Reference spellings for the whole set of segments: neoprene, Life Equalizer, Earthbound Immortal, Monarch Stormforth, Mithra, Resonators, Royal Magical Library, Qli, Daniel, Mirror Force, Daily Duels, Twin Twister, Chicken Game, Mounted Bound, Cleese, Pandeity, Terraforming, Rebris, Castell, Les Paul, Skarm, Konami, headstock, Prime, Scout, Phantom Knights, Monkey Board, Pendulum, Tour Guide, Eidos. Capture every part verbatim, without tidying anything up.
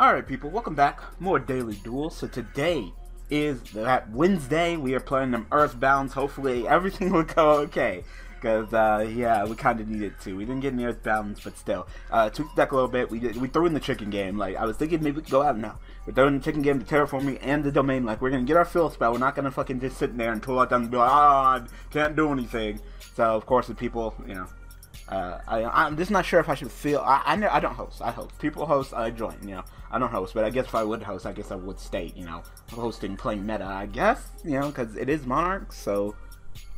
Alright people, welcome back. More Daily Duels. So today is that Wednesday. We are playing them Earthbounds. Hopefully everything will go okay. Because, uh, yeah, we kind of needed to. We didn't get any Earthbounds, but still. Uh, tweaked the deck a little bit. We did, we threw in the Chicken Game. Like, I was thinking maybe we could go out now. We're throwing the Chicken Game, the Terraforming, and the Domain. Like, we're going to get our fill spell. We're not going to fucking just sit there until I'm done and be like, ah, oh, can't do anything. So, of course, the people, you know. Uh, I, I'm just not sure if I should feel. I I, know, I don't host. I host. People host. I join. You know. I don't host, but I guess if I would host, I guess I would stay. You know, hosting playing meta. I guess you know because it is Monarch. So,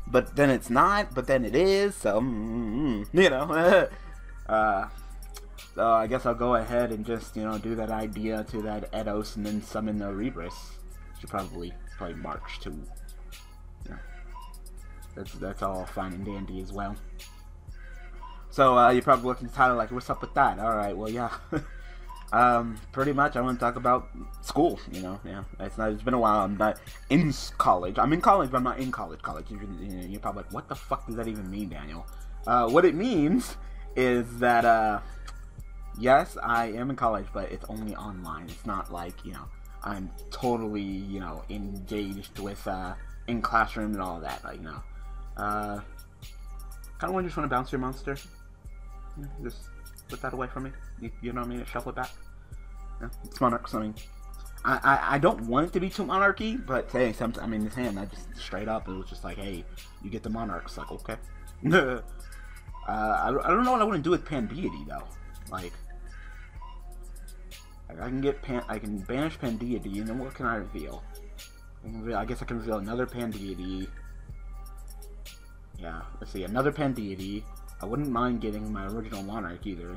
but then it's not. But then it is. So mm, you know. uh, so I guess I'll go ahead and just you know do that idea to that Eidos and then summon the Rebris. Should probably probably march too. Yeah. That's that's all fine and dandy as well. So, uh, you're probably looking at the title like, what's up with that? Alright, well, yeah. um, pretty much, I want to talk about school, you know, yeah. It's not, it's been a while, I'm not in college. I'm in college, but I'm not in college, college. You, you know, you're probably like, what the fuck does that even mean, Daniel? Uh, what it means is that, uh, yes, I am in college, but it's only online. It's not like, you know, I'm totally, you know, engaged with, uh, in classroom and all that, like, you know. Uh, kind of just want to bounce your monster. Just put that away from me. You, you know what I mean? Shuffle it back. Yeah, it's Monarchs. I mean, I, I I don't want it to be too monarchy, but hey, some, I mean, this hand, I just straight up, it was just like, hey, you get the Monarchs. Like, okay. uh, I, I don't know what I wouldn't do with Pandeity though. Like, I can get Pan, I can banish Pandeity, and then what can I reveal? I, can reveal, I guess I can reveal another Pandeity. Yeah, let's see, another Pandeity. I wouldn't mind getting my original Monarch either.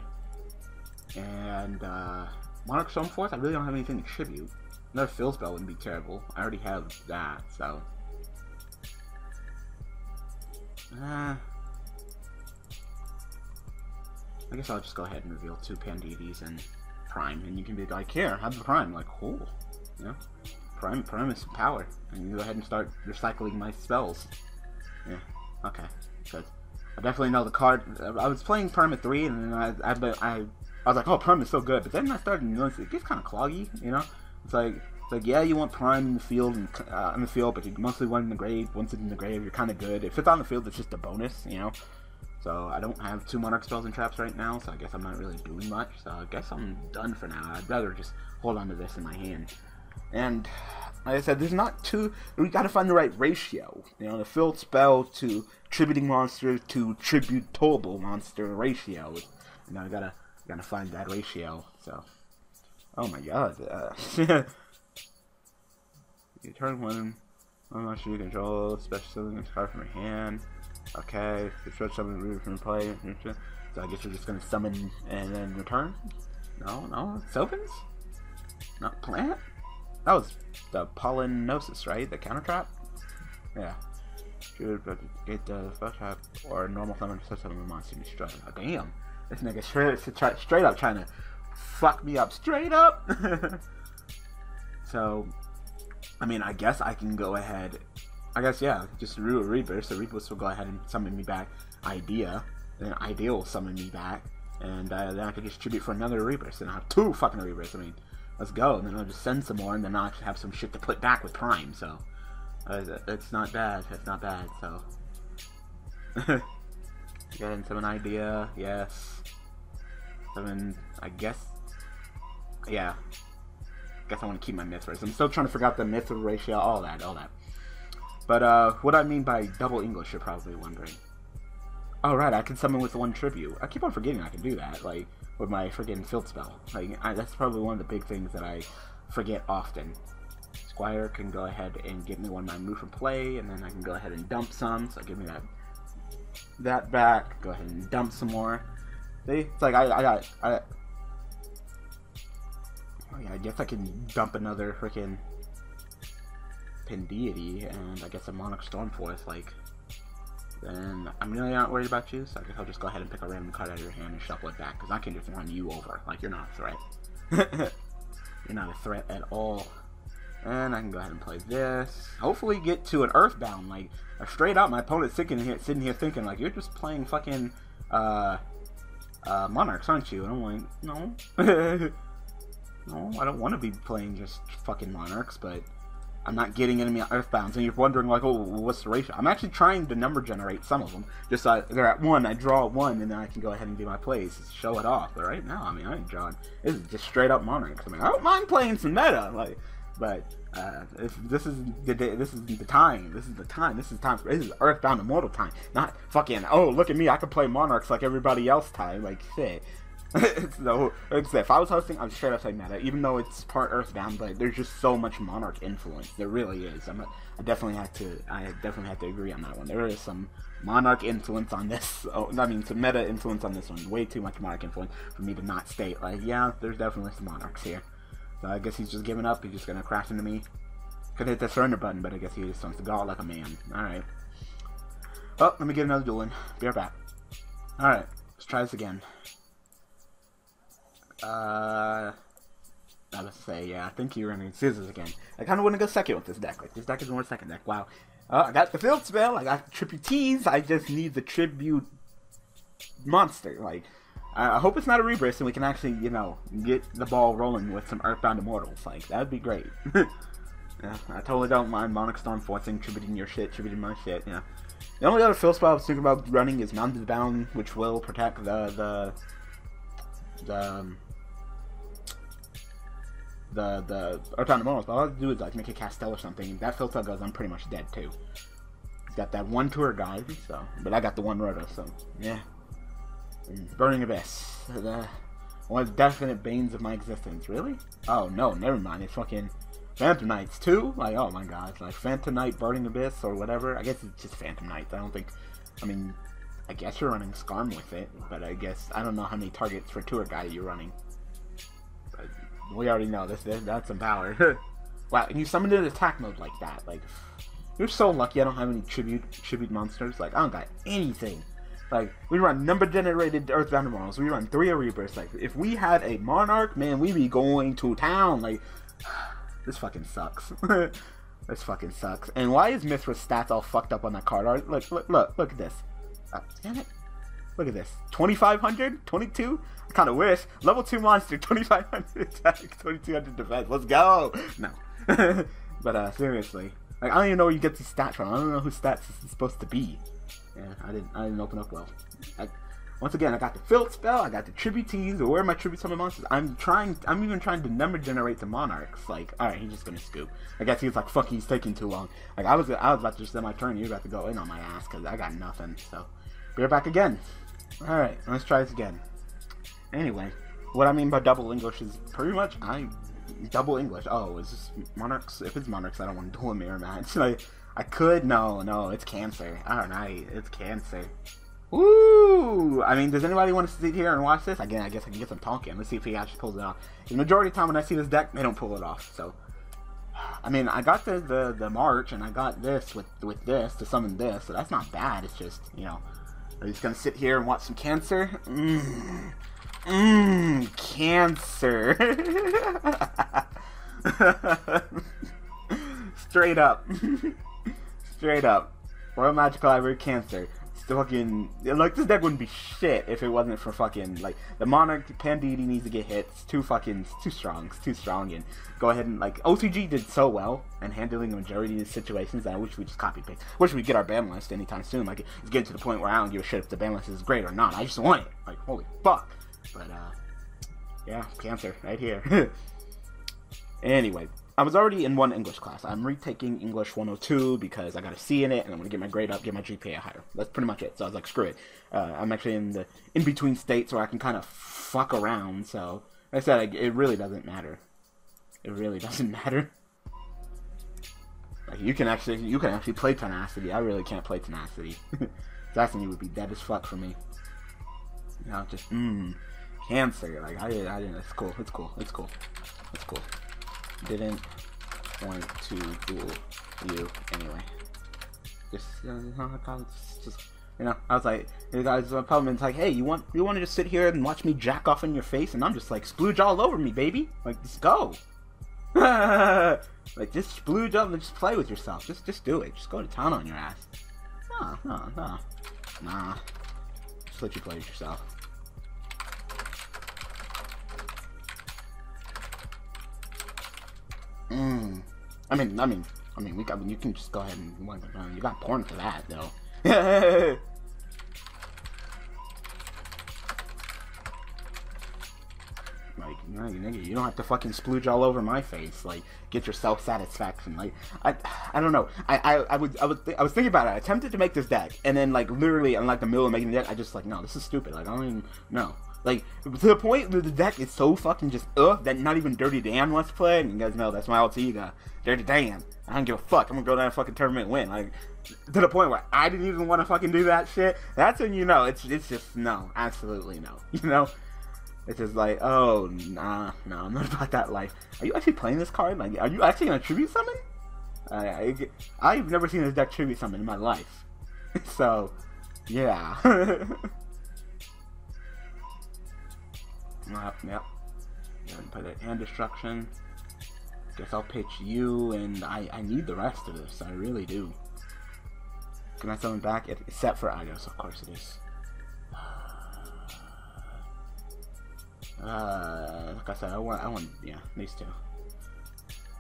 And, uh, Monarch Stormforth, I really don't have anything to tribute. Another fill spell wouldn't be terrible. I already have that, so. Uh, I guess I'll just go ahead and reveal two Pandeities and Prime. And you can be like, here, have the Prime. Like, cool. You know? Prime, Prime is power. And you go ahead and start recycling my spells. Yeah, okay. Good. I definitely know the card. I was playing Prime at three, and then I, I, I, I was like, "Oh, Prime is so good." But then I started noticing it gets kind of cloggy, you know. It's like, it's like, yeah, you want Prime in the field, and uh, in the field, but you mostly want it in the grave. Once it's in the grave, you're kind of good. If it's on the field, it's just a bonus, you know. So I don't have two Monarch spells and traps right now, so I guess I'm not really doing much. So I guess I'm done for now. I'd rather just hold on to this in my hand. And like I said, there's not too. We gotta find the right ratio, you know, the field spell to tributing monster to tributable monster ratio. You know, we gotta gotta find that ratio. So, oh my god, uh, you turn one. I'm not sure you control special summon card from your hand. Okay, you summon reader from play. So I guess you're just gonna summon and then return. No, no, it's opens. Not plant. That was the pollinosis, right? The counter trap? Yeah. Should get the spell trap or normal summon to summon a monster and destroy it. Oh, damn. This nigga straight, straight up trying to fuck me up. Straight up! So, I mean, I guess I can go ahead. I guess, yeah, just do a Rebus. So Rebus will go ahead and summon me back Idea. And then Idea will summon me back. And uh, then I can distribute for another Rebus. And I have two fucking Rebus. I mean, let's go, and then I'll just send some more, and then I'll actually have some shit to put back with Prime, so. Uh, it's not bad, it's not bad, so. Again, summon Idea, yes. Summon, I guess. Yeah. I guess I want to keep my Mithra. I'm still trying to figure out the Mithra ratio, all that, all that. But, uh, what I mean by double English, you're probably wondering. Oh, right, I can summon with one tribute. I keep on forgetting I can do that, like. With my friggin' field spell. Like, I, that's probably one of the big things that I forget often. Squire can go ahead and give me one of my move from play, and then I can go ahead and dump some, so give me that that back, go ahead and dump some more. See? It's like, I, I got, I, oh yeah, I guess I can dump another freaking Pandeity, and I guess a Monarch Stormforth, like, then I'm really not worried about you, so I guess I'll just go ahead and pick a random card out of your hand and shuffle it back, because I can just run you over. Like, you're not a threat. You're not a threat at all. And I can go ahead and play this. Hopefully get to an Earthbound. Like, straight up, my opponent's sitting here, sitting here thinking, like, you're just playing fucking uh, uh, Monarchs, aren't you? And I'm like, no. No, I don't want to be playing just fucking Monarchs, but I'm not getting any Earthbounds. And you're wondering, like, oh, what's the ratio? I'm actually trying to number generate some of them. Just so they're at one, I draw one, and then I can go ahead and do my plays. Show it off. But right now, I mean, I ain't drawing. This is just straight up Monarchs. I mean, I don't mind playing some meta, like, but uh, if this is the day, this is the time. This is the time. This is time. For, this is Earthbound Immortal time. Not fucking, oh, look at me, I can play Monarchs like everybody else time. Like, shit. So, if I was hosting, I'm straight up saying meta, even though it's part Earthbound, but there's just so much Monarch influence. There really is. I'm a, I definitely have to. I definitely have to agree on that one. There is some Monarch influence on this. Oh, I mean, some meta influence on this one. Way too much Monarch influence for me to not state. Like, yeah, there's definitely some Monarchs here. So I guess he's just giving up. He's just gonna crash into me. Could hit the surrender button, but I guess he just wants to go out like a man. All right. Oh, let me get another duel in. Be right back. All right, let's try this again. Uh, I was gonna say, yeah, I think you're running scissors again. I kind of want to go second with this deck. Like, this deck is more second deck. Wow. Uh, I got the field spell. I got tributees. I just need the tribute monster. Like, I, I hope it's not a Rebris and we can actually, you know, get the ball rolling with some Earthbound Immortals. Like, that'd be great. Yeah, I totally don't mind Monarch Stormforth and tributing your shit, tributing my shit. Yeah. The only other field spell I was thinking about running is Mounted Bound, which will protect the the the. Um, the the Earthbound Immortals, but all I have to do is like make a Castell or something. That field spell goes, I'm pretty much dead too. He's got that one Tour Guide, so but I got the one Roto, so yeah. And Burning Abyss, the one of the definite banes of my existence. Really? Oh no, never mind. It's fucking Phantom Knights too. Like, oh my god, like Phantom Knight, Burning Abyss, or whatever. I guess it's just Phantom Knights. I don't think. I mean, I guess you're running Skarm with it, but I guess I don't know how many targets for Tour Guide you're running. We already know this. That's some power. Wow, and you summoned it in attack mode like that. Like, you're so lucky. I don't have any tribute tribute monsters. Like, I don't got anything. Like, we run number generated Earthbound Immortals. We run three Erebus. Like, if we had a Monarch, man, we'd be going to town. Like, this fucking sucks. This fucking sucks. And why is Mithra's stats all fucked up on that card art? Look, look, look, look at this. Oh, damn it. Look at this. twenty-five hundred? twenty-two? I kind of wish. Level two monster. twenty-five hundred attack. twenty-two hundred defense. Let's go! No. But, uh, seriously. Like, I don't even know where you get these stats from. I don't know whose stats this is supposed to be. Yeah, I didn't I didn't open up well. I, once again, I got the field spell. I got the tributees. Where are my tribute summon monsters? I'm trying... I'm even trying to number generate the Monarchs. Like, alright, he's just gonna scoop. I guess he's like, fuck, he's taking too long. Like, I was, I was about to just end my turn. You're about to go in on my ass, because I got nothing, so... We're back again. Alright, let's try this again. Anyway, what I mean by double English is pretty much I double English. Oh, is this Monarchs? If it's Monarchs, I don't want to do a mirror match. Like, I could. No, no, it's cancer. Alright, it's cancer. Woo! I mean, does anybody want to sit here and watch this? Again, I guess I can get some talking. Let's see if he actually pulls it off. The majority of the time when I see this deck, they don't pull it off, so... I mean, I got the, the, the March, and I got this with, with this to summon this, so that's not bad. It's just, you know... Are you just gonna sit here and watch some cancer? Mmm. Mmm. Cancer. Straight up. Straight up. Royal Magical Library cancer. It's the fucking. Like, this deck wouldn't be shit if it wasn't for fucking. Like, the Monarch, Pandeity needs to get hit. It's too fucking. It's too strong. It's too strong. And go ahead and, like. O C G did so well and handling the majority of the situations that I wish we just copy paste. I wish we'd get our ban list anytime soon. Like, it's getting to the point where I don't give a shit if the ban list is great or not. I just want it. Like, holy fuck. But, uh. Yeah, cancer. Right here. Anyway. I was already in one English class. I'm retaking English one oh two because I got a C in it, and I'm going to get my grade up, get my G P A higher. That's pretty much it. So I was like, screw it. Uh, I'm actually in the in-between states where I can kind of fuck around. So, like I said, I, it really doesn't matter. It really doesn't matter. Like, you can actually you can actually play Tenacity. I really can't play Tenacity. Tenacity would be dead as fuck for me. You know, just, mmm, cancer. Like, I, I didn't, it's cool, it's cool, it's cool, it's cool. Didn't want to duel you anyway. Just, uh, just, you know, I was like, the guys, my problem is like, hey, you want, you want to just sit here and watch me jack off in your face, and I'm just like, splooge all over me, baby. Like, just go. Like, just splooge up and just play with yourself. Just, just do it. Just go to town on your ass. Nah, nah, nah, nah. Just let you play with yourself. Mm. I mean, I mean, I mean, we got. I mean, you can just go ahead and wind it down. You got porn for that, though. Like, nigga, you don't have to fucking splooge all over my face. Like, get your self-satisfaction. Like, I, I don't know. I, I, I would, I would, I was thinking about it. I attempted to make this deck, and then like literally, in like the middle of making the deck, I just like, no, this is stupid. Like, I don't even know. Like, to the point that the deck is so fucking just ugh that not even Dirty Dan wants to play. And you guys know that's my alter ego, Dirty Dan. I don't give a fuck. I'm gonna go down and fucking tournament and win. Like, to the point where I didn't even want to fucking do that shit. That's when you know it's it's just no, absolutely no. You know. It's just like, oh, nah, no, nah, I'm not about that life. Are you actually playing this card? Like, are you actually going to tribute summon? I, I, I've never seen this deck tribute summon in my life. So, yeah. Yep, yep. Put it hand destruction. Guess I'll pitch you, and I, I need the rest of this. I really do. Can I summon back? It, except for Eidos, of course it is. Uh, like I said, I want, I want, yeah, these two.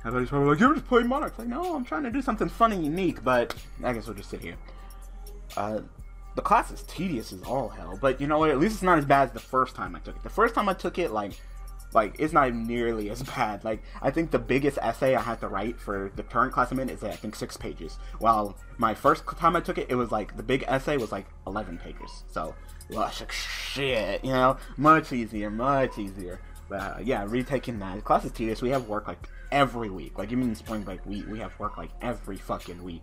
Everybody's probably like, you're just playing Monarchs. Like, no, I'm trying to do something fun and unique, but I guess we'll just sit here. Uh, the class is tedious as all hell, but you know what? At least it's not as bad as the first time I took it. The first time I took it, like, like it's not even nearly as bad. Like, I think the biggest essay I had to write for the current class I'm in is, like, I think, six pages. While my first time I took it, it was like the big essay was like eleven pages. So. Well, shit, you know, much easier, much easier. But uh, yeah, retaking that. Class is tedious. We have work like every week. Like, even in spring break, we we have work like every fucking week.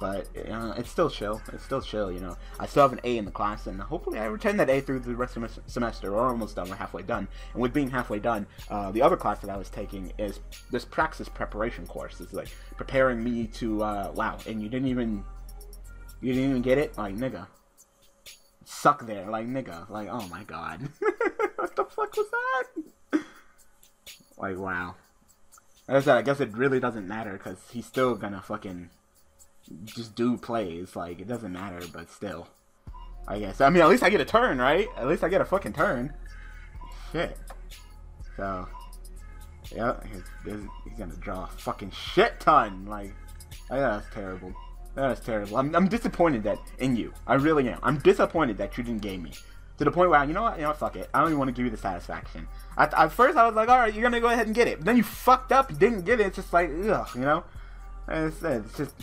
But uh, it's still chill. It's still chill, you know. I still have an A in the class, and hopefully I retain that A through the rest of the semester. We're almost done. We're halfway done. And with being halfway done, uh, the other class that I was taking is this Praxis preparation course. It's like preparing me to uh, wow. And you didn't even you didn't even get it, like nigga. Suck there, like nigga, like oh my god. What the fuck was that? Like wow. Like I said, I guess it really doesn't matter because he's still gonna fucking just do plays. Like it doesn't matter, but still, I guess. I mean, at least I get a turn, right? At least I get a fucking turn. Shit. So, yeah, he's, he's gonna draw a fucking shit ton. Like, oh, yeah, that's terrible. That is terrible. I'm, I'm disappointed that in you. I really am. I'm disappointed that you didn't game me. To the point where, you know what? You know what? Fuck it. I don't even want to give you the satisfaction. At, at first, I was like, alright, you're going to go ahead and get it. But then you fucked up. You didn't get it. It's just like, ugh, you know? It's, it's just,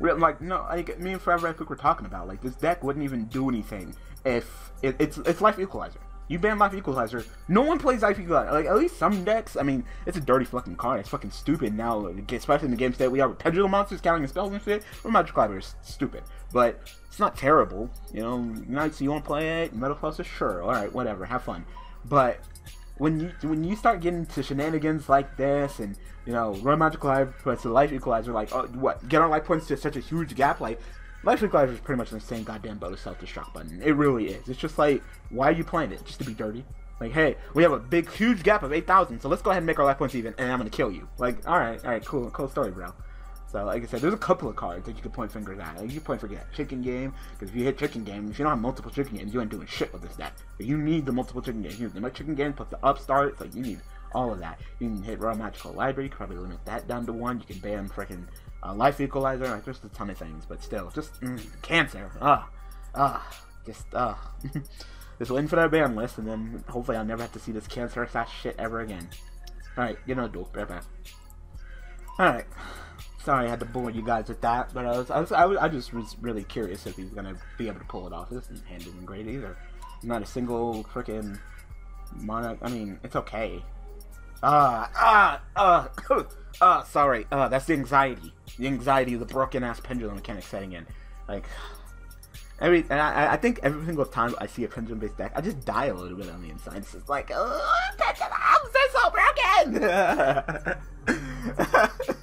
like, no, like, me and Forever I think we're talking about. Like, this deck wouldn't even do anything if, it, it's, it's Life Equalizer. You ban Life Equalizer. No one plays Life Equalizer. Like, at least some decks, I mean, it's a dirty fucking card. It's fucking stupid now, especially in the game state we are with Pendulum monsters, counting and spells and shit. Or Magic Library is stupid. But it's not terrible. You know, Knights, you want to play it? Metal Plus is sure. Alright, whatever. Have fun. But when you when you start getting to shenanigans like this and, you know, run Magic Library to Life Equalizer, like, oh, what? Get on life points to such a huge gap, like, Life Equalizer is pretty much the same goddamn boat self-destruct button. It really is. It's just like, why are you playing it? Just to be dirty? Like, hey, we have a big, huge gap of eight thousand, so let's go ahead and make our life points even, and I'm gonna kill you. Like, alright, alright, cool, cool story, bro. So, like I said, there's a couple of cards that you can point fingers at. Like, you can point fingers at Chicken Game, because if you hit Chicken Game, if you don't have multiple Chicken Games, you ain't doing shit with this deck. But you need the multiple Chicken Games. You need the much Chicken Games plus the upstarts, like, you need all of that. You can hit Royal Magical Library, you can probably limit that down to one, you can ban freaking Uh, Life Equalizer, like, there's a ton of things, but still, just, mm, cancer, ah, ah, just, ah, just waiting for that ban list, and then hopefully I'll never have to see this cancer slash shit ever again. Alright, you know, dude, right back. Alright, sorry I had to bore you guys with that, but I was, I was, I, was, I just was really curious if he's gonna be able to pull it off. This hand isn't great either. Not a single freaking monarch, I mean, it's okay. Ah, ah, ah, ah, sorry, uh, that's the anxiety. The anxiety of the broken-ass pendulum mechanic setting in. Like, every, and I, I think every single time I see a pendulum-based deck, I just die a little bit on the inside. It's just like, oh, pendulum, I'm so broken!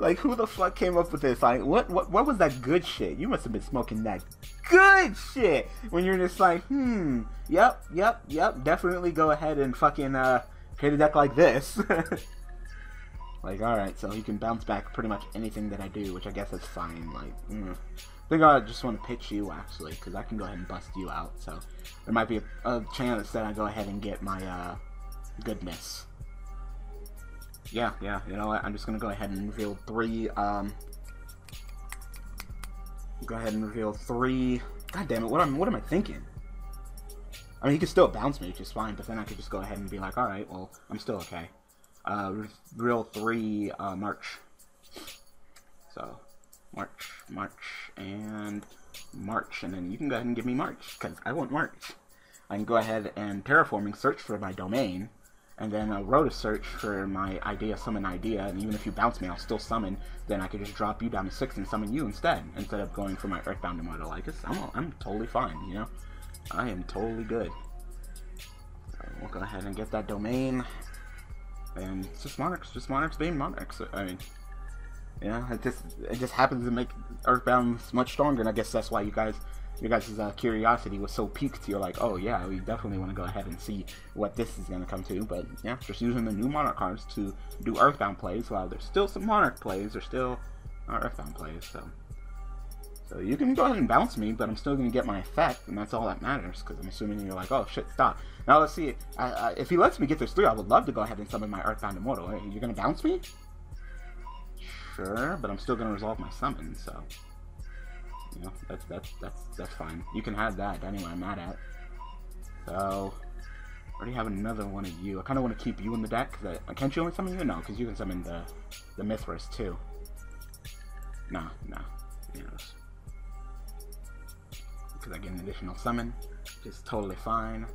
Like, who the fuck came up with this? Like, what, what, what was that good shit? You must have been smoking that good shit! When you're just like, hmm, yep, yep, yep, definitely go ahead and fucking, uh, create a deck like this. Like, alright, so he can bounce back pretty much anything that I do, which I guess is fine. Like, mm. I think I just want to pitch you, actually, because I can go ahead and bust you out. So, there might be a, a chance that I go ahead and get my, uh, goodness. yeah, yeah, you know what, I'm just gonna go ahead and reveal three, um, go ahead and reveal three, god damn it, what am, what am I thinking? I mean, he could still bounce me, which is fine, but then I could just go ahead and be like, alright, well, I'm still okay. Uh, reveal three, uh, March. So, March, March, and March, and then you can go ahead and give me March, because I want March. I can go ahead and terraforming search for my domain, and then a road to search for my idea, summon idea, and even if you bounce me, I'll still summon, then I could just drop you down to six and summon you instead, instead of going for my Earthbound Immortal. I guess I'm, I'm totally fine, you know? I am totally good. So we'll go ahead and get that domain, and it's just Monarchs, just Monarchs being Monarchs, I mean, you know, it just, it just happens to make Earthbound much stronger, and I guess that's why you guys... Your guys' uh, curiosity was so piqued, you're like, oh yeah, we definitely want to go ahead and see what this is going to come to, but yeah, just using the new Monarch cards to do Earthbound plays, while there's still some Monarch plays, there's still uh, Earthbound plays, so. So you can go ahead and bounce me, but I'm still going to get my effect, and that's all that matters, because I'm assuming you're like, oh shit, stop. Now let's see, I, I, if he lets me get this through, I would love to go ahead and summon my Earthbound Immortal. Hey, you're going to bounce me? Sure, but I'm still going to resolve my summon, so. You know, that's, that's, that's, that's fine. You can have that, anyway, I'm not at. So, I already have another one of you. I kind of want to keep you in the deck. Cause I, can't you only summon you? No, because you can summon the, the Mithras, too. Nah, nah. Because you know, I get an additional summon. Just totally fine.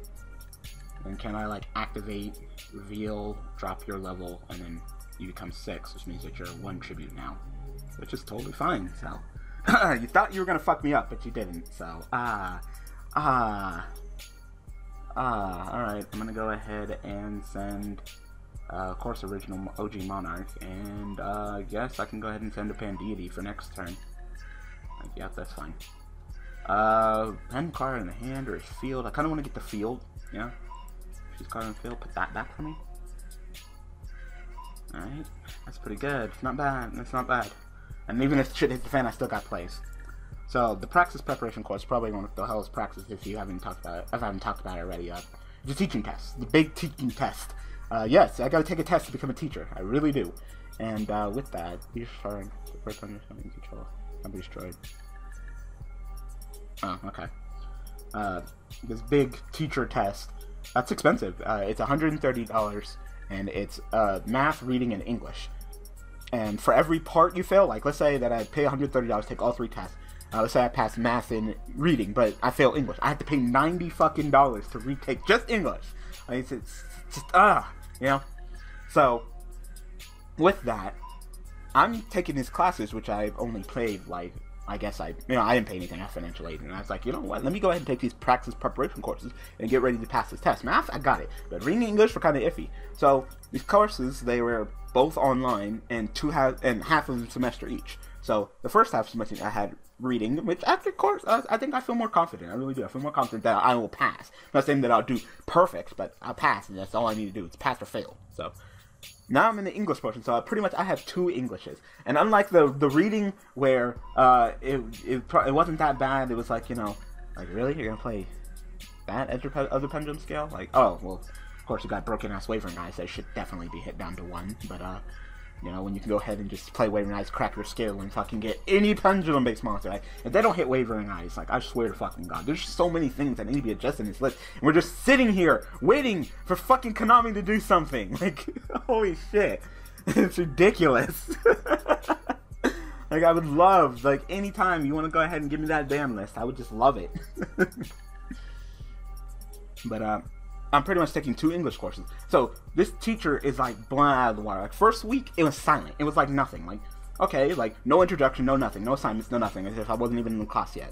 Then can I, like, activate, reveal, drop your level, and then you become six, which means that you're one tribute now. Which is totally fine, so... You thought you were gonna fuck me up, but you didn't, so, ah, ah, ah, alright, I'm gonna go ahead and send, uh, of course, original O G Monarch, and, uh, yes, I can go ahead and send a Pandeity for next turn. Like, yeah, that's fine. Uh, pen card in the hand, or a field, I kinda wanna get the field, yeah, she's card in the field, put that back for me. Alright, that's pretty good, it's not bad, that's not bad. And even if shit hits the fan, I still got plays. So the Praxis preparation course, probably one of the hell is Praxis if you haven't talked about it, if I haven't talked about it already. Uh, the teaching test, the big teaching test. Uh, yes, I gotta take a test to become a teacher. I really do. And uh, with that, you're starting the first time you're starting to control. I'll be destroyed. Oh, okay. Uh, this big teacher test. That's expensive. Uh, it's one hundred thirty dollars, and it's uh, math, reading, and English. And for every part you fail, like let's say that I pay one hundred thirty dollars, take all three tests. Uh, let's say I pass math and reading, but I fail English. I have to pay ninety fucking dollars to retake just English. I mean, it's, it's just ah, uh, you know. So with that, I'm taking these classes, which I've only played like I guess I, you know, I didn't pay anything at financial aid, and I was like, you know what? Let me go ahead and take these Praxis preparation courses and get ready to pass this test. Math, I got it, but reading and English were kind of iffy. So these courses, they were both online and two half and half of the semester each. So the first half of the semester I had reading, which after course I, I think I feel more confident. I really do. I feel more confident that I will pass. I'm not saying that I'll do perfect, but I'll pass, and that's all I need to do. It's pass or fail. So now I'm in the English portion. So I pretty much I have two Englishes, and unlike the the reading where uh, it it, pro it wasn't that bad. It was like you know, like really you're gonna play that as your other pendulum scale? Like oh well. Of course, you got broken ass Wavering Eyes. That should definitely be hit down to one. But uh, you know, when you can go ahead and just play Wavering Eyes, crack your scale, and fucking get any pendulum-based monster. Like, if they don't hit Wavering Eyes, like I swear to fucking god, there's just so many things that need to be adjusted in this list. And we're just sitting here waiting for fucking Konami to do something. Like, holy shit, it's ridiculous. Like, I would love like any time you want to go ahead and give me that damn list, I would just love it. But uh. I'm pretty much taking two English courses. So this teacher is like blind out of the water. Like first week, it was silent. It was like nothing. Like, okay, like no introduction, no nothing, no assignments, no nothing. As if I wasn't even in the class yet.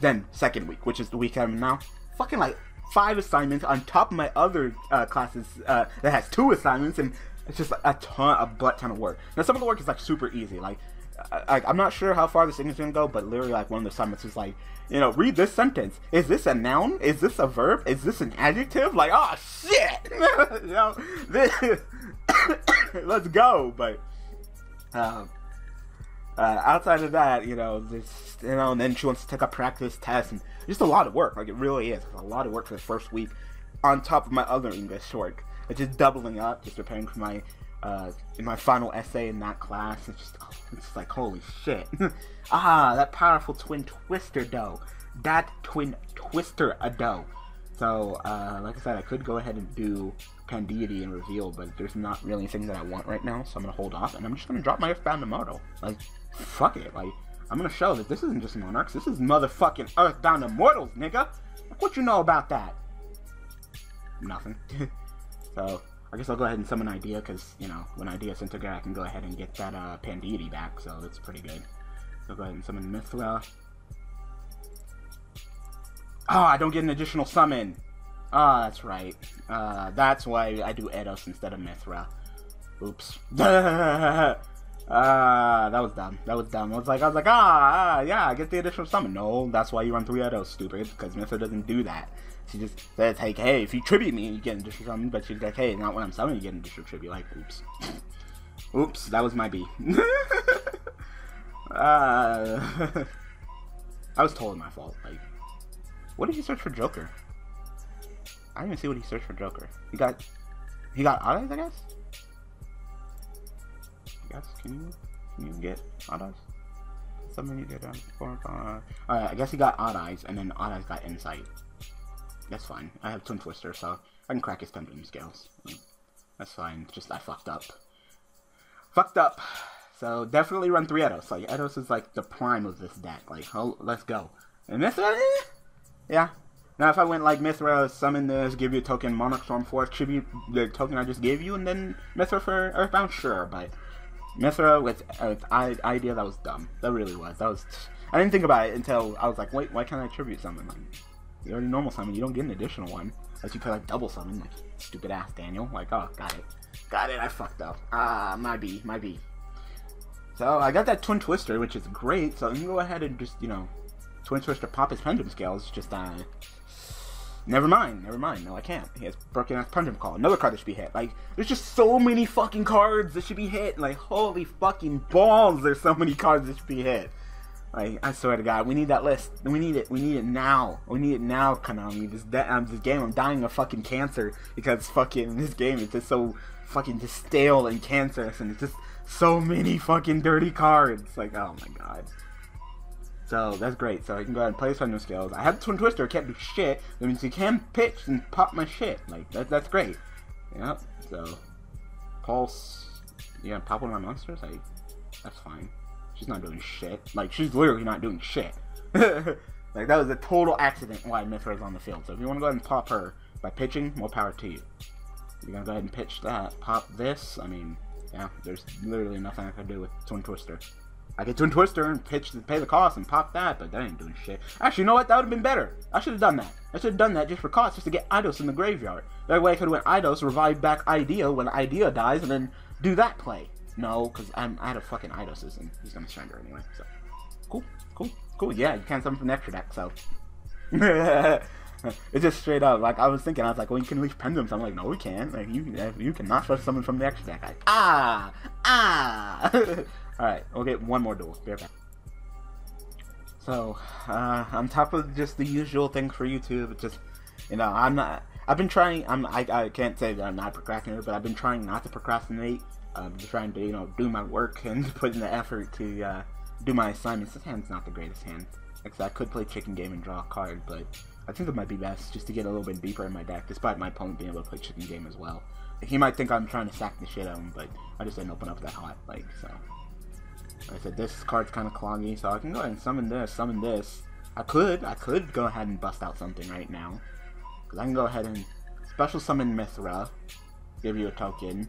Then second week, which is the week I'm in now, fucking like five assignments on top of my other uh, classes uh, that has two assignments, and it's just like, a ton, a butt ton of work. Now some of the work is like super easy. Like, I, I'm not sure how far this thing is gonna go, but literally like one of the assignments was like, you know, read this sentence. Is this a noun? Is this a verb? Is this an adjective? Like, oh shit! You know, this, let's go. But um, uh, outside of that, you know, this, you know, and then she wants to take a practice test, and just a lot of work. Like it really is. It's a lot of work for the first week, on top of my other English work. It's just doubling up, just preparing for my uh, in my final essay in that class. It's just, it's just like, holy shit. Ah, that powerful Twin Twister dough. That Twin Twister a dough. So, uh, like I said, I could go ahead and do Pandeity and reveal, but there's not really anything that I want right now, so I'm gonna hold off, and I'm just gonna drop my Earthbound Immortal. Like, fuck it, like, I'm gonna show that this isn't just Monarchs, this is motherfucking Earthbound Immortals, nigga! What you know about that? Nothing. So, I guess I'll go ahead and summon Idea, because, you know, when Idea disintegrates, I can go ahead and get that, uh, Pandeity back, so that's pretty good. So go ahead and summon Mithra. Ah, oh, I don't get an additional summon! Ah, oh, that's right. Uh, that's why I do Eidos instead of Mithra. Oops. Ah, uh, that was dumb. That was dumb. I was like, I was like, ah, ah, yeah, I get the additional summon. No, that's why you run three Eidos, stupid, because Mithra doesn't do that. She just says, like, hey, if you tribute me, you get an additional summon, but she's like, hey, not when I'm summoning, you get an additional tribute. Like, oops. Oops, that was my B. uh, I was totally my fault. Like, what did you search for Joker? I didn't even see what he searched for Joker. He got, he got Eidos, I guess? I guess, can you, can you get Eidos? Something you get on four, five. Alright, I guess he got Eidos, and then Eidos got Insight. That's fine. I have Twin Twister, so I can crack his Pendulum scales. That's fine, just I fucked up. Fucked up! So, definitely run three Eidos. Like, Eidos is like the prime of this deck. Like, oh, let's go. And this one? Yeah. Now, if I went like Mithra, summon this, give you a token, Monarch Stormforth, tribute the token I just gave you, and then Mithra for Earthbound, sure, but Mithra with, uh, with I idea, that was dumb. That really was. That was. I didn't think about it until I was like, wait, why can't I tribute summon? Like, you already normal summon, you don't get an additional one. Unless you play like double summon, like stupid ass Daniel. Like, oh, got it. Got it, I fucked up. Ah, my B, my B. So, I got that Twin Twister, which is great, so I can go ahead and just, you know, Twin Twister pop his Pendulum scales, just, uh, never mind, never mind. No, I can't. He has broken ass Pendulum Call. Another card that should be hit. Like, there's just so many fucking cards that should be hit. Like, holy fucking balls, there's so many cards that should be hit. Like, I swear to God, we need that list. We need it. We need it now. We need it now, Konami. This, um, this game, I'm dying of fucking cancer because fucking this game is just so fucking just stale and cancerous, and it's just so many fucking dirty cards. Like, oh my God. So, that's great. So, I can go ahead and play this Pendulum Scales. I have Twin Twister. I can't do shit. That means you can pitch and pop my shit. Like, that, that's great. Yep. So, Pulse. You gonna pop one of my monsters? Like, that's fine. She's not doing shit. Like, she's literally not doing shit. Like, that was a total accident why Mithra's on the field. So, if you want to go ahead and pop her by pitching, more power to you. You're gonna go ahead and pitch that. Pop this. I mean, yeah. There's literally nothing I can do with Twin Twister. I could Twin Twister and pitch and pay the cost and pop that, but that ain't doing shit. Actually, you know what? That would have been better. I should have done that. I should have done that just for cost, just to get Eidos in the graveyard. That way I could win Eidos, revive back Idea when Idea dies, and then do that play. No, because I'm out of fucking Eidos, and he's going to surrender anyway. So, cool, cool, cool. Yeah, you can't summon from the extra deck, so. It's just straight up. Like, I was thinking, I was like, well, you can leave Pendulum. So I'm like, no, we can't. Like, you, you cannot special summon from the extra deck. Like, ah, ah. Alright, we'll get one more duel. Bear back. So, uh, on top of just the usual thing for YouTube, just, you know, I'm not, I've been trying, I'm, I, I can't say that I'm not a procrastinator, but I've been trying not to procrastinate. I'm just trying to, you know, do my work and put in the effort to, uh, do my assignments. This hand's not the greatest hand. Like, I could play Chicken Game and draw a card, but I think it might be best just to get a little bit deeper in my deck, despite my opponent being able to play Chicken Game as well. Like, he might think I'm trying to sack the shit out of him, but I just didn't open up that hot, like, so. Like I said, this card's kind of cloggy, so I can go ahead and summon this, summon this. I could, I could go ahead and bust out something right now. Because I can go ahead and special summon Mithra, give you a token,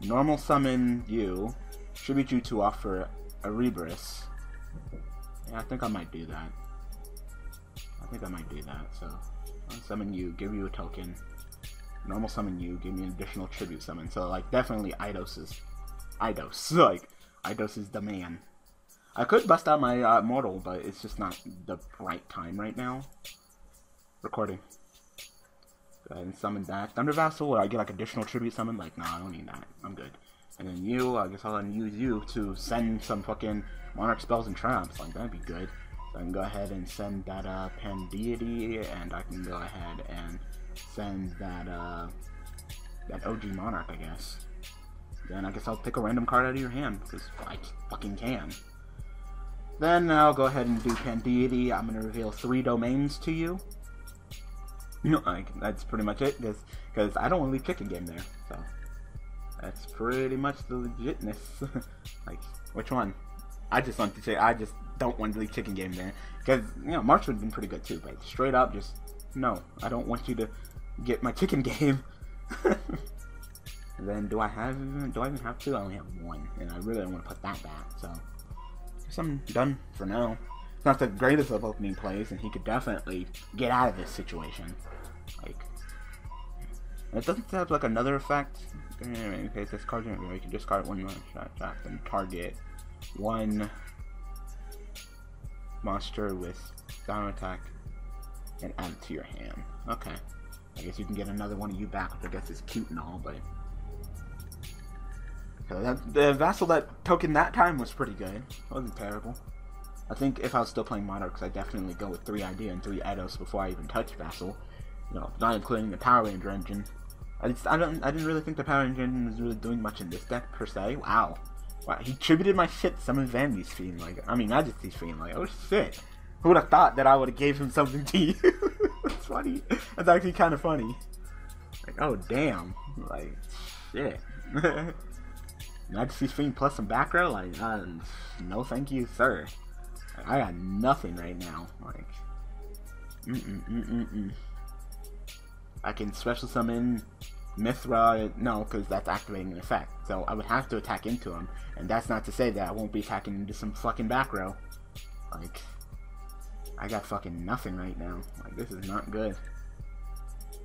normal summon you, tribute you to offer a Rebris. Yeah, I think I might do that. I think I might do that, so. I'll summon you, give you a token, normal summon you, give me an additional tribute summon. So, like, definitely Eidos is Eidos, like. Eidos is the man. I could bust out my uh, mortal, but it's just not the right time right now. Recording. Go ahead and summon that. Thunder Vassal, or I get like additional tribute summon? Like, nah, I don't need that. I'm good. And then you, I guess I'll use you to send some fucking Monarch spells and traps. Like, that'd be good. So I can go ahead and send that uh, Pandeity, and I can go ahead and send that, uh, that O G Monarch, I guess. Then I guess I'll pick a random card out of your hand, because I fucking can. Then I'll go ahead and do Pandeity. I'm going to reveal three domains to you. No, I, that's pretty much it, because I don't want to leave Chicken Game there, so. That's pretty much the legitness. Like, which one? I just want to say, I just don't want to leave Chicken Game there. Because, you know, March would have been pretty good too, but straight up, just, no. I don't want you to get my Chicken Game. And then, do I have, do I even have two? I only have one, and I really don't want to put that back, so. Guess I'm done for now. It's not the greatest of opening plays, and he could definitely get out of this situation. Like, it doesn't have, like, another effect. Anyway, okay, this card didn't really, you can discard one more shot, shot, and target one monster with down attack and add it to your hand. Okay. I guess you can get another one of you back, which I guess is cute and all, but... So that, the Vassal that token that time was pretty good. It wasn't terrible. I think if I was still playing Monarchs, I'd definitely go with three Idea and three Eidos before I even touch Vassal. You know, not including the Power Ranger engine. I, just, I, don't, I didn't really think the Power Ranger engine was really doing much in this deck, per se. Wow. Wow, he tributed my shit, summoned Vanity's Fiend, like, I mean, Majesty's Fiend, like, oh shit. Who would've thought that I would've gave him something to you? That's funny. That's actually kind of funny. Like, oh damn. Like, shit. Majesty's Fiend plus some back row? Like, uh, no thank you, sir. Like, I got nothing right now. Like, mm-mm, mm-mm, mm. I can special summon Mithra, no, because that's activating an effect, so I would have to attack into him, and that's not to say that I won't be attacking into some fucking back row. Like, I got fucking nothing right now. Like, this is not good.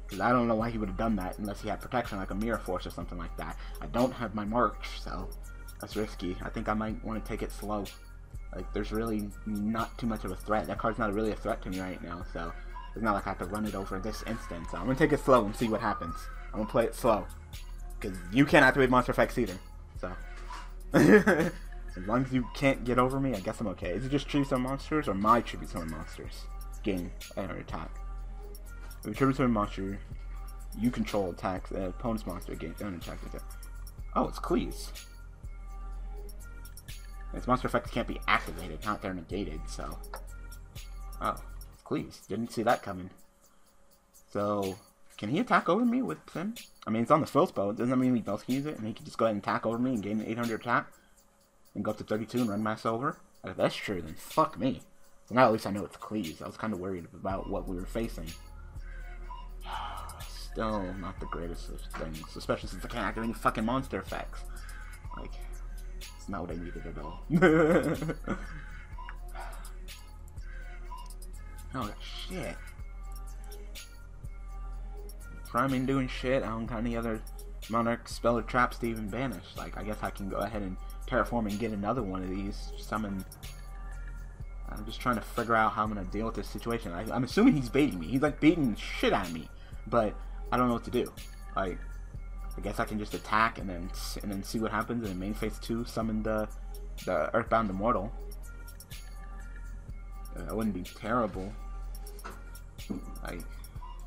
Because I don't know why he would have done that unless he had protection, like a Mirror Force or something like that. I don't have my March, so that's risky. I think I might want to take it slow. Like, there's really not too much of a threat. That card's not really a threat to me right now, so it's not like I have to run it over this instant, so I'm going to take it slow and see what happens. I'm gonna play it slow, because you can't activate monster effects either, so. As long as you can't get over me, I guess I'm okay. Is it just tribute summon monsters, or my tribute summon monsters? Gain or attack. If you tribute summon monster, you control attacks, uh, opponent's monster, gain an attack. Oh, it's Cleese. Its monster effects can't be activated, not they're negated, so. Oh, it's Cleese. Didn't see that coming. So. Can he attack over me with Sim? I mean, it's on the full spell. It doesn't mean he does use it, and he can just go ahead and attack over me and gain an eight hundred attack, and go up to thirty-two and run my over. And if that's true, then fuck me. So now at least I know it's Cleese. I was kind of worried about what we were facing. Still not the greatest of things, especially since I can't activate any fucking monster effects. Like, it's not what I needed at all. Oh shit. Prime ain't doing shit. I don't got any other Monarch spell or traps to even banish. Like, I guess I can go ahead and terraform and get another one of these. Summon. I'm just trying to figure out how I'm gonna deal with this situation. I, I'm assuming he's baiting me. He's like beating shit out of me, but I don't know what to do. Like, I guess I can just attack and then and then see what happens. And main phase two, summon the the Earthbound Immortal. Uh, that wouldn't be terrible. Like.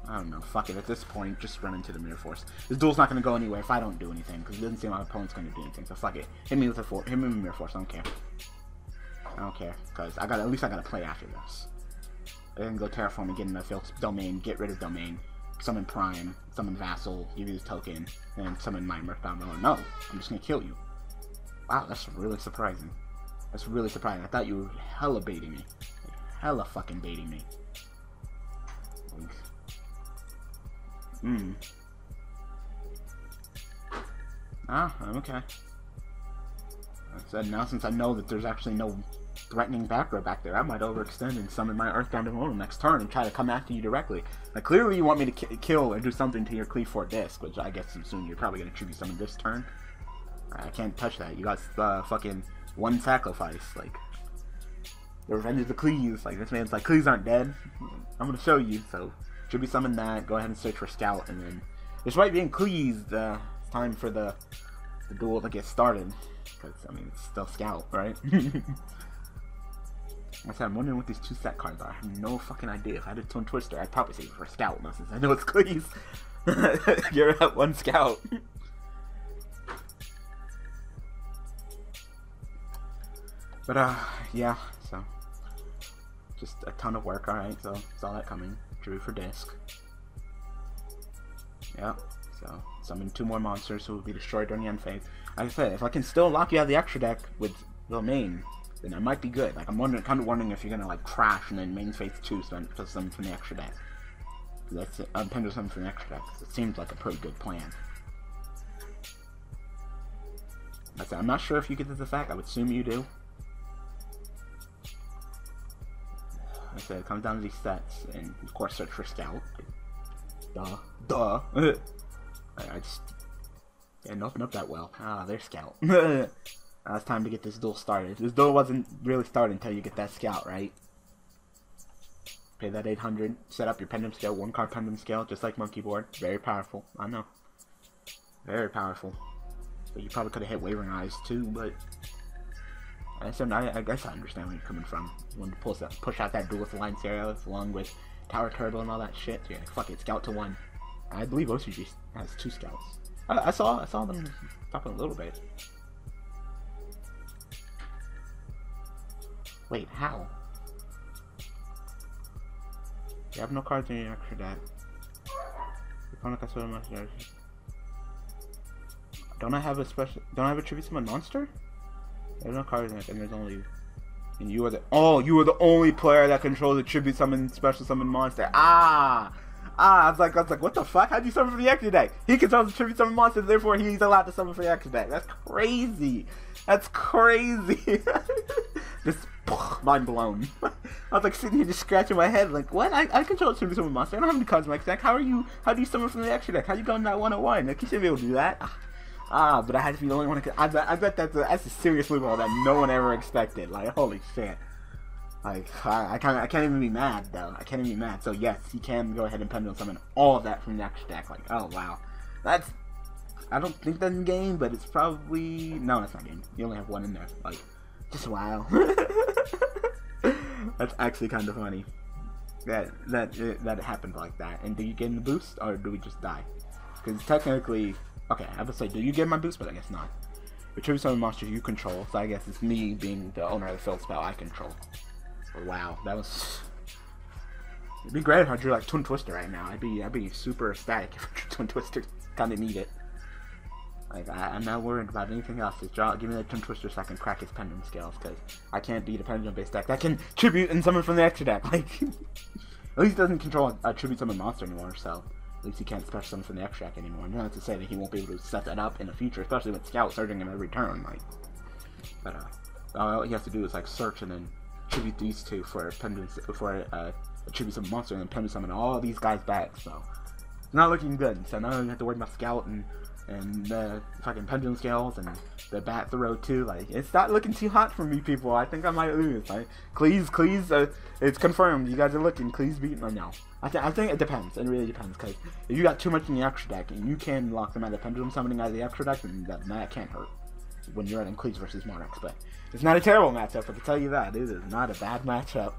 I don't know, fuck it, at this point, just run into the Mirror Force. This duel's not gonna go anywhere if I don't do anything, because it doesn't seem my opponent's gonna do anything, so fuck it. Hit me with a for hit me with a Mirror Force, I don't care. I don't care, because I gotta at least I gotta play after this. I can go Terraform and get in the field domain, get rid of domain, summon Prime, summon Vassal, give you the token, and summon my Earthbound Immortal. No, I'm just gonna kill you. Wow, that's really surprising. That's really surprising. I thought you were hella baiting me. Like, hella fucking baiting me. Like, Hmm. Ah, I'm okay. Like I said, now since I know that there's actually no threatening back row back there, I might overextend and summon my Earthbound Immortal next turn and try to come after you directly. Now, clearly you want me to ki kill or do something to your Qli for disc, which I guess soon you're probably going to tribute summon this turn. I can't touch that. You got uh, fucking one sacrifice. Like, the revenge of the Qlis. Like, this man's like, Qlis aren't dead. I'm going to show you, so... Should be summon that, go ahead and search for Scout, and then... Despite being Qli's, uh, it's time for the, the duel to get started. Because, I mean, it's still Scout, right? I said, I'm wondering what these two set cards are. I have no fucking idea. If I had a Twin Twister, I'd probably save it for Scout, now since I know it's Qli's. You're at one Scout. But uh, yeah, so just a ton of work. Alright, so saw that coming. Drew for disc. Yep, so summon two more monsters who will be destroyed during the end phase. Like I said, if I can still lock you out of the extra deck with the main, then I might be good. Like I'm wondering, kind of wondering if you're gonna like crash and then main phase two summon from the extra deck. That's it. Um, Pendulum from the extra deck. It seems like a pretty good plan. That's it. I'm not sure if you get this effect. I would assume you do. Like I said, it comes down to these sets, and of course, search for Scout. Duh. Duh. I just didn't open up that well. Ah, there's Scout. Now it's time to get this duel started. This duel wasn't really started until you get that Scout, right? Pay that eight hundred, set up your Pendulum Scale, one card Pendulum Scale, just like Monkey Board. Very powerful. I know. Very powerful. But you probably could have hit Wavering Eyes too, but I guess I, I guess I understand where you're coming from. When you pull that, push out that duel with Line Serials along with Tower Turtle and all that shit, you're like, fuck it, Scout to one. I believe O C G has two Scouts. I, I saw I saw them popping a little bit. Wait, how? You have no cards in your extra deck. Don't I have a special? Don't I have a tribute summon monster? There's no cards in it, and there's only. And you are the. Oh, you are the only player that controls a tribute summon special summon monster. Ah, ah! I was like, I was like, what the fuck? How'd you summon from the extra deck? He controls a tribute summon monster, therefore he's allowed to summon from the extra deck. That's crazy. That's crazy. Just mind blown. I was like sitting here just scratching my head like, what? I, I control a tribute summon monster. I don't have any cards in my deck. How are you? How do you summon from the extra deck? How you going that one oh one? Like, you should be able to do that. Ah, but I had to be the only one. I bet, I bet that's a, that's a serious loophole that no one ever expected. Like, holy shit. Like, I, I can't I can't even be mad though. I can't even be mad. So yes, he can go ahead and Pendulum summon all of that from the extra deck. Like, oh wow, that's. I don't think that's in game, but it's probably no. That's not game. You only have one in there. Like. Just wow. That's actually kind of funny. That that it, that it happened like that. And do you get in the boost, or do we just die? Because technically, okay, I would say, do you get my boost? But I guess not. Retrieve some monster you control. So I guess it's me being the owner of the field spell I control. Wow, that was. It'd be great if I drew like Twin Twister right now. I'd be I'd be super ecstatic if I drew Twin Twister. Kind of need it. Like, I, I'm not worried about anything else. Just draw, give me the Twin Twister so I can crack his Pendulum Scales, because I can't beat a Pendulum-based deck that can tribute and summon from the extra deck. Like, at least he doesn't control a, a tribute summon monster anymore, so at least he can't special summon from the extra deck anymore. Not to say that he won't be able to set that up in the future, especially with Scout surging him every turn. Like, but uh, all he has to do is like search and then tribute these two for Pendulum for uh, a tribute summon monster and then Pendulum summon all these guys back. So it's not looking good. So now you have to worry about Scout and. And the fucking Pendulum Scales and the Bat Throw too. Like, it's not looking too hot for me, people. I think I might lose. Like, Cleese, Cleese, uh, it's confirmed. You guys are looking. Cleese beat me now. I, th I think it depends. It really depends. Because if you got too much in the extra deck and you can lock them out of the Pendulum Summoning out of the extra deck, then that, that can't hurt when you're in Cleese versus Monarchs. But it's not a terrible matchup, I can tell you that. It is not a bad matchup.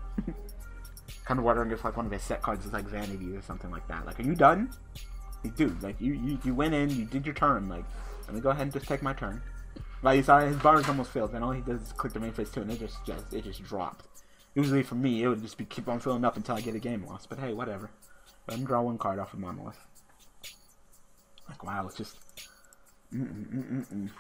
Kind of wondering if like one of his set cards is like Vanity or something like that. Like, are you done? Dude, like, you, you you went in, you did your turn, like, let me go ahead and just take my turn. Like, you saw his bars almost failed, and all he does is click the main phase two, and it just, just, it just dropped. Usually for me, it would just be keep on filling up until I get a game loss, but hey, whatever. Let me draw one card off of Monolith. Like, wow, it's just, mm-mm-mm-mm-mm.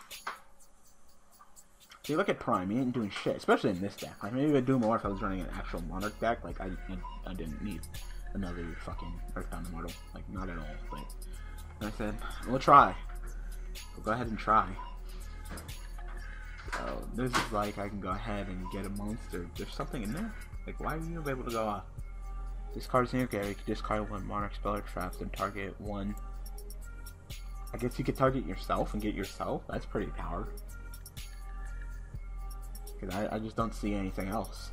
See, look at Prime, he ain't doing shit, especially in this deck. Like, maybe I'd do more if I was running an actual Monarch deck, like, I, I, I didn't need another fucking Earthbound Immortal. Like, not at all, but like I said, we'll try. We'll go ahead and try. So, this is like, I can go ahead and get a monster. There's something in there? Like, why are you able to go off? This card's in your gary. You can discard one Monarch Spell or Traps and target one. I guess you could target yourself and get yourself. That's pretty power. Because I, I just don't see anything else.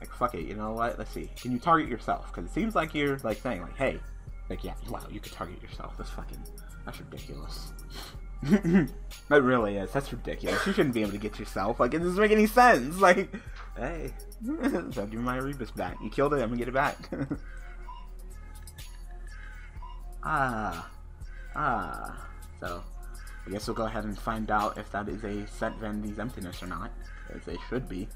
Like, fuck it, you know what, let's see, can you target yourself? Because it seems like you're, like, saying, like, hey, like, yeah, wow, you could target yourself, that's fucking, that's ridiculous. That really is, that's ridiculous, you shouldn't be able to get yourself, like, it doesn't make any sense, like, hey, so give me my Erebus back, you killed it, I'm gonna get it back. ah, ah, so, I guess we'll go ahead and find out if that is a set Vanity's Emptiness or not. as they should be.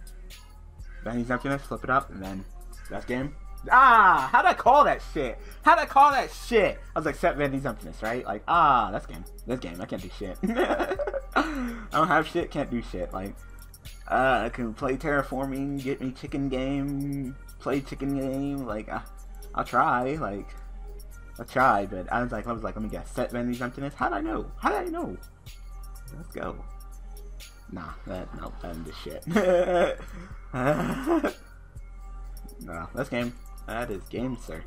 Vanity's Emptiness, flip it up, and then last game. Ah, how'd I call that shit? How'd I call that shit? I was like, set Vanity's Emptiness, right? Like, ah, that's game. That's game. I can't do shit. I don't have shit, can't do shit. Like, uh, I can play Terraforming, get me Chicken Game, play Chicken Game. Like, uh, I'll try. Like, I'll try, but I was like, I was like, let me guess. Set Vanity's Emptiness? How'd I know? How'd I know? Let's go. Nah, that, no, I'm just shit. Nah, that's game. That is game, sir.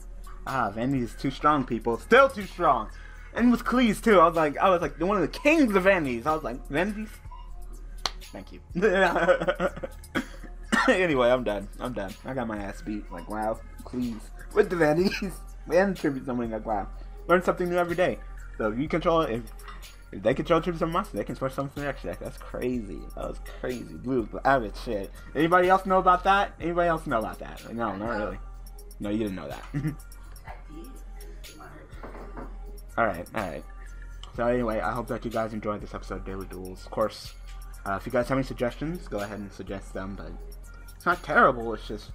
Ah, Vanity is too strong, people. Still too strong. And with Cleese too. I was like, I was like one of the kings of Vanities. I was like, Vanities? Thank you. Anyway, I'm done. I'm done. I got my ass beat. Like, wow, Cleese. With the Vanities. And tribute summoning, like, wow. Learn something new every day. So if you control it, if, if they control tribute summon monster, they can switch something to the next deck. That's crazy. That was crazy. Blue avid shit. Anybody else know about that? Anybody else know about that? Like, no, not really. No, you didn't know that. Alright, alright. So anyway, I hope that you guys enjoyed this episode of Daily Duels. Of course, uh, if you guys have any suggestions, go ahead and suggest them, but it's not terrible, it's just...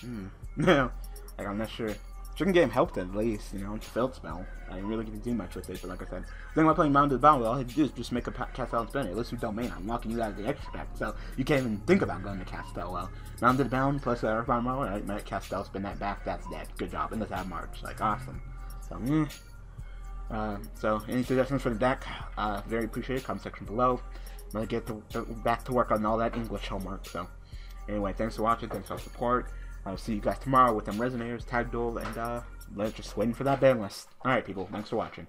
Hmm. like, I'm not sure. Chicken Game helped at least, you know, it's a failed spell. I didn't really get to do much with it, but like I said, the thing about playing Mounted Bound, all I had to do is just make a Castell and spin it. At least with Domain, I'm knocking you out of the extra deck, so you can't even think about going to Castell. Well, Mounted Bound plus the Earthbound Immortal, I make Castell spin that back, that's dead. Good job, and that's out March. Like, awesome. So, mm. uh, so any suggestions for the deck? Uh, very appreciated. Comment section below. I'm gonna get to, uh, back to work on all that English homework, so. Anyway, thanks for watching, thanks for all the support. I'll see you guys tomorrow with them Resonators, Tag Duel, and uh, let's just wait for that ban list. Alright, people, thanks for watching.